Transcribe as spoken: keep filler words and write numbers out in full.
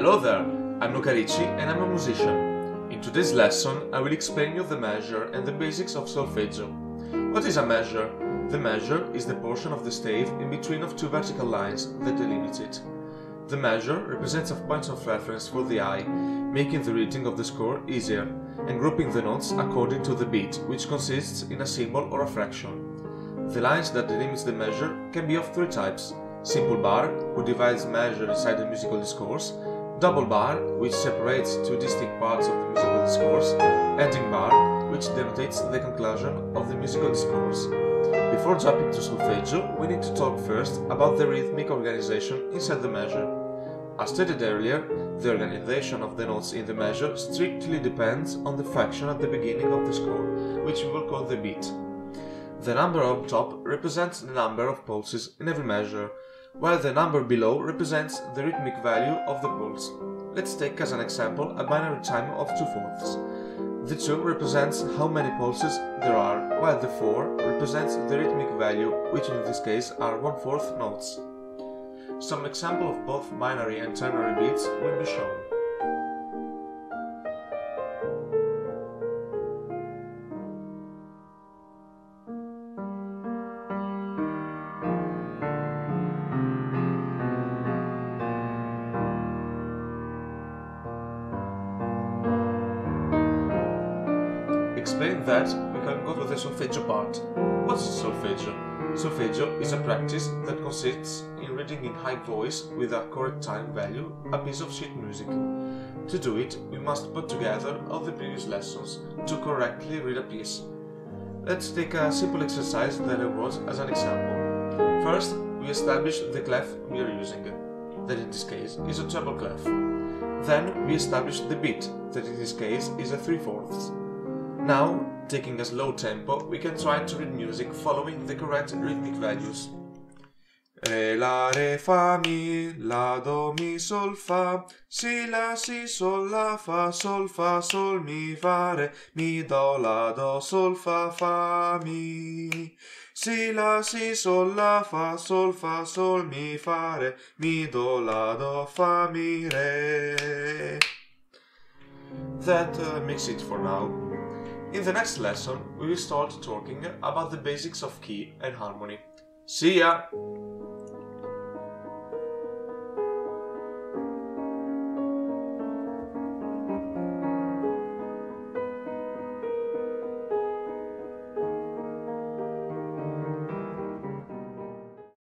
Hello there, I'm Luca Ricci and I'm a musician. In today's lesson I will explain you the measure and the basics of solfeggio. What is a measure? The measure is the portion of the stave in between of two vertical lines that delimit it. The measure represents a point of reference for the eye, making the reading of the score easier, and grouping the notes according to the beat, which consists in a symbol or a fraction. The lines that delimit the measure can be of three types: simple bar, who divides measure inside the musical discourse; double bar, which separates two distinct parts of the musical discourse; ending bar, which denotes the conclusion of the musical discourse. Before jumping to solfeggio, we need to talk first about the rhythmic organization inside the measure. As stated earlier, the organization of the notes in the measure strictly depends on the fraction at the beginning of the score, which we will call the beat. The number up top represents the number of pulses in every measure, while the number below represents the rhythmic value of the pulse. Let's take as an example a binary time of two fourths. The two represents how many pulses there are, while the four represents the rhythmic value, which in this case are one fourth notes. Some example of both binary and ternary beats will be shown. Explain that, we can go to the solfeggio part. What's solfeggio? Solfeggio is a practice that consists in reading in high voice with a correct time value a piece of sheet music. To do it, we must put together all the previous lessons to correctly read a piece. Let's take a simple exercise that I wrote as an example. First, we establish the clef we are using, that in this case is a treble clef. Then we establish the beat, that in this case is a three fourths. Now, taking a slow tempo, we can try to read music following the correct rhythmic values. Re, la, re, fa, mi, la, do, mi, sol, fa, si, la, si, sol, la, fa, sol, fa, sol, mi, fa, re, mi, do, la, do, sol, fa, fa, mi, si, la, si, sol, la, fa, sol, fa, sol, mi, fa, re, mi, do, la, do, fa, mi, re. That uh, makes it for now. In the next lesson, we will start talking about the basics of key and harmony. See ya!